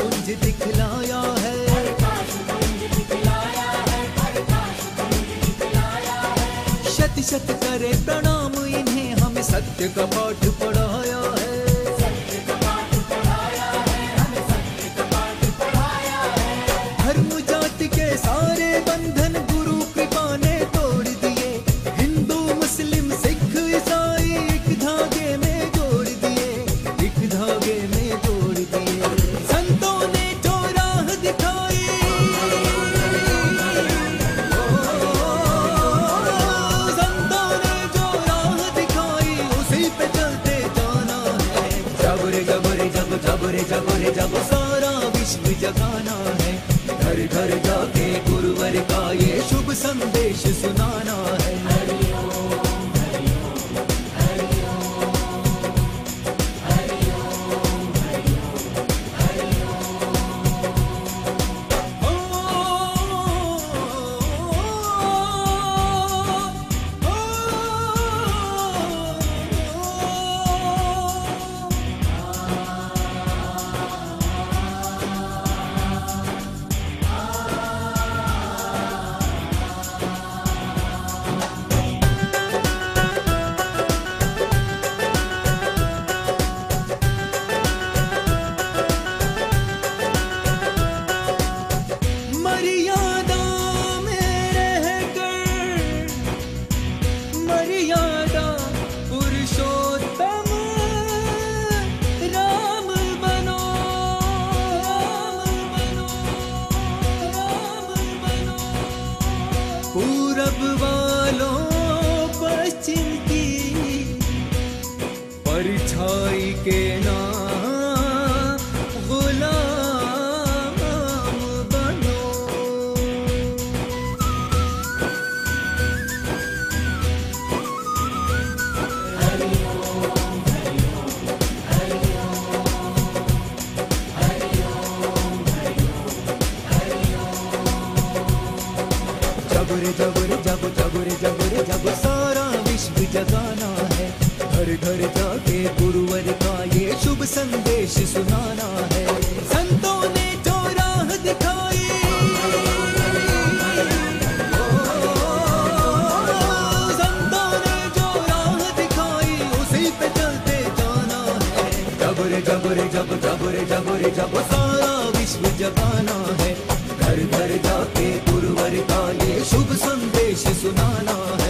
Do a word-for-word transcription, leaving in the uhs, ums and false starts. पुंज दिखलाया है, शत शत करे प्रणाम इन्हें, हमें सत्य का पाठ पढ़ाया है। धर्म जाति के सारे बंधन गुरु कृपा ने तोड़ दिए, हिंदू मुस्लिम सिख ईसाई एक धागे में जोड़ दिए, एक धागे में जोड़ दिए। संतों ने जो राह दिखाई, संतों ने जो राह दिखाई उसी पे चलते जाना है। जब रे जब रे जब जब रे जब रे जब सारा विश्व जगाना है, घर घर जाके गुरुवर का ये शुभ संदेश सुनाना है। हरि ओम हरि ओम हरि ओम हरि ओम हरि ओम हरि ओम। ओ पूरब वालों पश्चिम की परछाई के नाम गुलाम बनो। हरि ओम हरि ओम हरि ओम हरि ओम हरि ओम हरि ओम। जब रे जब जब जब रे जब रे जब सारा विश्व जगाना है, घर घर जाके गुरुवर का ये शुभ संदेश सुनाना है। संतों ने जो राह दिखाई, संतों ने जो राह दिखाई उसी पे चलते जाना है। जब रे जब रे जब जब रे जब रे जब सारा विश्व जगाना है, घर घर जाके गुरुवर का ये शुभ संदेश सुनाना है।